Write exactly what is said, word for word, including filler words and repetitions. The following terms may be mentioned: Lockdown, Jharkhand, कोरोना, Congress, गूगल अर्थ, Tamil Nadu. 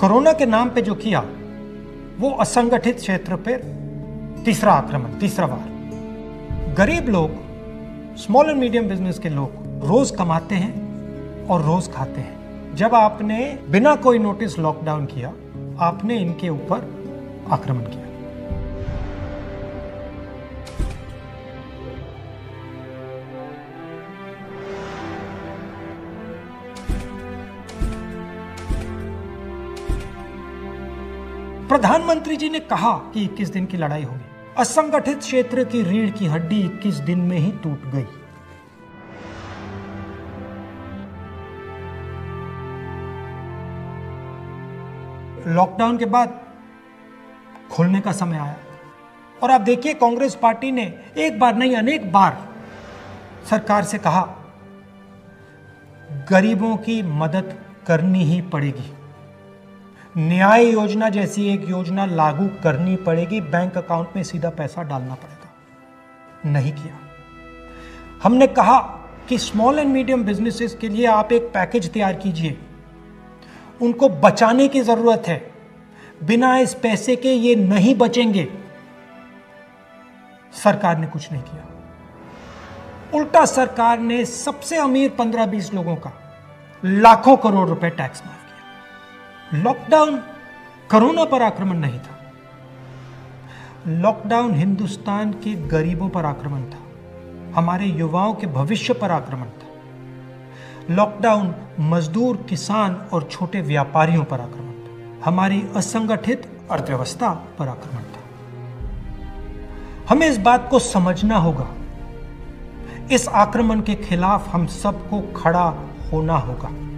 कोरोना के नाम पे जो किया वो असंगठित क्षेत्र पर तीसरा आक्रमण, तीसरा वार। गरीब लोग, स्मॉल एंड मीडियम बिजनेस के लोग रोज कमाते हैं और रोज खाते हैं। जब आपने बिना कोई नोटिस लॉकडाउन किया, आपने इनके ऊपर आक्रमण किया। प्रधानमंत्री जी ने कहा कि इक्कीस दिन की लड़ाई होगी। असंगठित क्षेत्र की रीढ़ की हड्डी इक्कीस दिन में ही टूट गई। लॉकडाउन के बाद खोलने का समय आया और आप देखिए कांग्रेस पार्टी ने एक बार नहीं अनेक बार सरकार से कहा गरीबों की मदद करनी ही पड़ेगी, न्याय योजना जैसी एक योजना लागू करनी पड़ेगी, बैंक अकाउंट में सीधा पैसा डालना पड़ेगा। नहीं किया। हमने कहा कि स्मॉल एंड मीडियम बिजनेसेस के लिए आप एक पैकेज तैयार कीजिए, उनको बचाने की जरूरत है, बिना इस पैसे के ये नहीं बचेंगे। सरकार ने कुछ नहीं किया। उल्टा सरकार ने सबसे अमीर पंद्रह बीस लोगों का लाखों करोड़ रुपए टैक्स माफ। लॉकडाउन कोरोना पर आक्रमण नहीं था, लॉकडाउन हिंदुस्तान के गरीबों पर आक्रमण था, हमारे युवाओं के भविष्य पर आक्रमण था। लॉकडाउन मजदूर, किसान और छोटे व्यापारियों पर आक्रमण था, हमारी असंगठित अर्थव्यवस्था पर आक्रमण था। हमें इस बात को समझना होगा, इस आक्रमण के खिलाफ हम सबको खड़ा होना होगा।